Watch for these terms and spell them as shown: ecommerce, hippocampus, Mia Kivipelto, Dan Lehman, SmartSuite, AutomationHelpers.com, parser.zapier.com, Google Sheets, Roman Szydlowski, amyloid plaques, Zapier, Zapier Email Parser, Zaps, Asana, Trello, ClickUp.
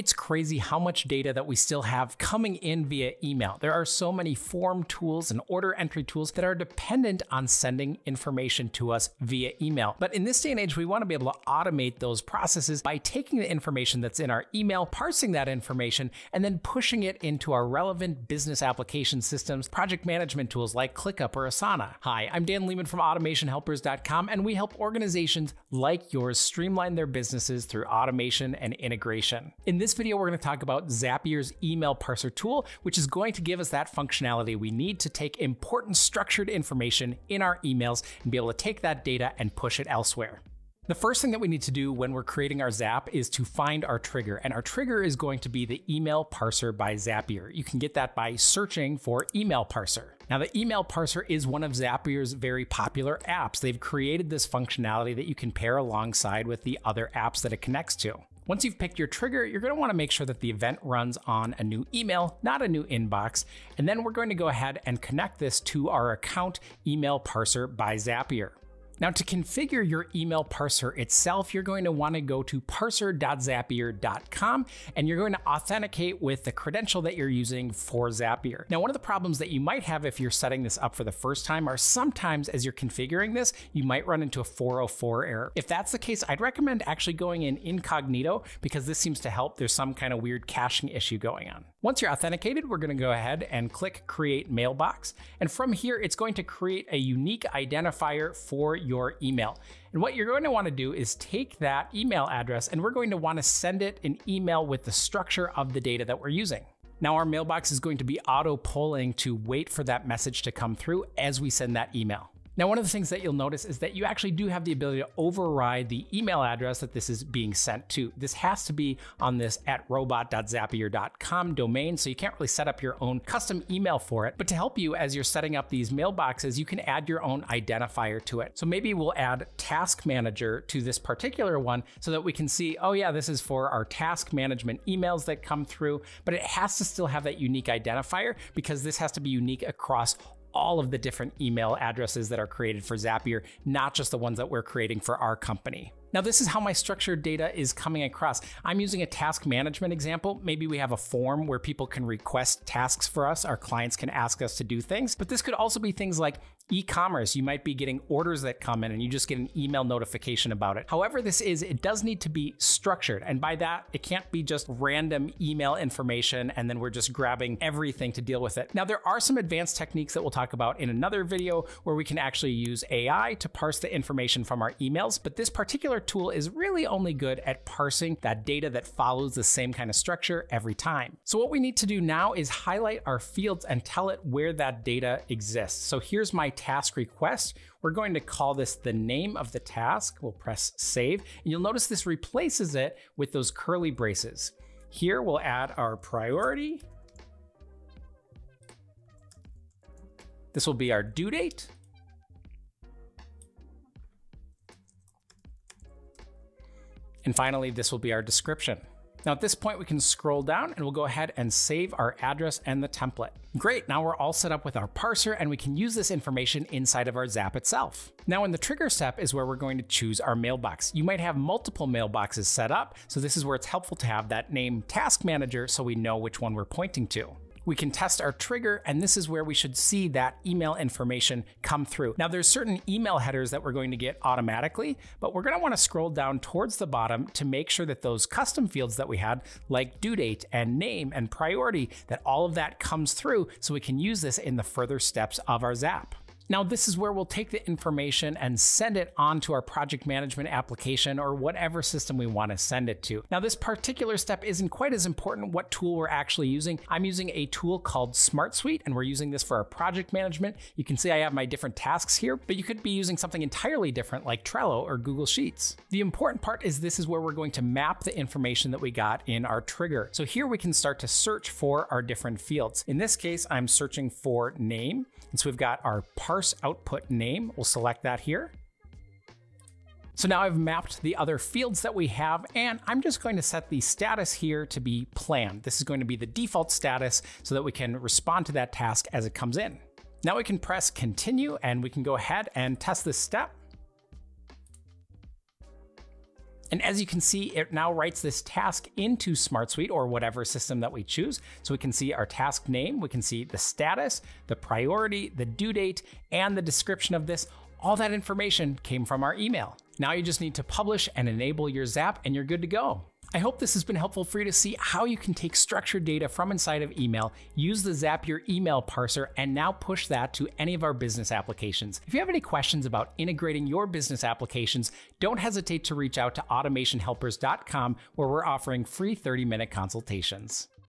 It's crazy how much data that we still have coming in via email. There are so many form tools and order entry tools that are dependent on sending information to us via email. But in this day and age, we want to be able to automate those processes by taking the information that's in our email, parsing that information, and then pushing it into our relevant business application systems, project management tools like ClickUp or Asana. Hi, I'm Dan Lehman from AutomationHelpers.com, and we help organizations like yours streamline their businesses through automation and integration. In this video, we're going to talk about Zapier's email parser tool, which is going to give us that functionality we need to take important structured information in our emails and be able to take that data and push it elsewhere. The first thing that we need to do when we're creating our Zap is to find our trigger, and our trigger is going to be the email parser by Zapier. You can get that by searching for email parser. Now, the email parser is one of Zapier's very popular apps. They've created this functionality that you can pair alongside with the other apps that it connects to. Once you've picked your trigger, you're going to want to make sure that the event runs on a new email, not a new inbox. And then we're going to go ahead and connect this to our account email parser by Zapier. Now, to configure your email parser itself, you're going to want to go to parser.zapier.com, and you're going to authenticate with the credential that you're using for Zapier. Now, one of the problems that you might have if you're setting this up for the first time are sometimes as you're configuring this, you might run into a 404 error. If that's the case, I'd recommend actually going in incognito, because this seems to help. There's some kind of weird caching issue going on. Once you're authenticated, we're going to go ahead and click Create Mailbox. And from here, it's going to create a unique identifier for your email. And what you're going to want to do is take that email address, and we're going to want to send it an email with the structure of the data that we're using. Now, our mailbox is going to be auto polling to wait for that message to come through as we send that email. Now, one of the things that you'll notice is that you actually do have the ability to override the email address that this is being sent to. This has to be on this @robot.zapier.com domain, so you can't really set up your own custom email for it. But to help you as you're setting up these mailboxes, you can add your own identifier to it. So maybe we'll add task manager to this particular one so that we can see, oh yeah, this is for our task management emails that come through, but it has to still have that unique identifier, because this has to be unique across all of the different email addresses that are created for Zapier, not just the ones that we're creating for our company. Now, this is how my structured data is coming across. I'm using a task management example. Maybe we have a form where people can request tasks for us. Our clients can ask us to do things, but this could also be things like e-commerce. You might be getting orders that come in and you just get an email notification about it. However this is, it does need to be structured. And by that, it can't be just random email information and then we're just grabbing everything to deal with it. Now, there are some advanced techniques that we'll talk about in another video where we can actually use AI to parse the information from our emails. But this particular tool is really only good at parsing that data that follows the same kind of structure every time. So what we need to do now is highlight our fields and tell it where that data exists. So here's my task request. We're going to call this the name of the task. We'll press save, and you'll notice this replaces it with those curly braces. Here we'll add our priority. This will be our due date. And finally, this will be our description. Now at this point, we can scroll down and we'll go ahead and save our address and the template. Great, now we're all set up with our parser and we can use this information inside of our Zap itself. Now in the trigger step is where we're going to choose our mailbox. You might have multiple mailboxes set up, so this is where it's helpful to have that name task manager so we know which one we're pointing to. We can test our trigger, and this is where we should see that email information come through. Now there's certain email headers that we're going to get automatically, but we're going to want to scroll down towards the bottom to make sure that those custom fields that we had, like due date and name and priority, that all of that comes through so we can use this in the further steps of our Zap. Now this is where we'll take the information and send it onto our project management application or whatever system we want to send it to. Now this particular step isn't quite as important what tool we're actually using. I'm using a tool called SmartSuite, and we're using this for our project management. You can see I have my different tasks here, but you could be using something entirely different like Trello or Google Sheets. The important part is this is where we're going to map the information that we got in our trigger. So here we can start to search for our different fields. In this case, I'm searching for name. And so we've got our parser output name. We'll select that here. So now I've mapped the other fields that we have, and I'm just going to set the status here to be planned. This is going to be the default status so that we can respond to that task as it comes in. Now we can press continue and we can go ahead and test this step. And as you can see, it now writes this task into SmartSuite or whatever system that we choose. So we can see our task name, we can see the status, the priority, the due date, and the description of this. All that information came from our email. Now you just need to publish and enable your Zap and you're good to go. I hope this has been helpful for you to see how you can take structured data from inside of email, use the Zapier email parser, and now push that to any of our business applications. If you have any questions about integrating your business applications, don't hesitate to reach out to AutomationHelpers.com, where we're offering free 30-minute consultations.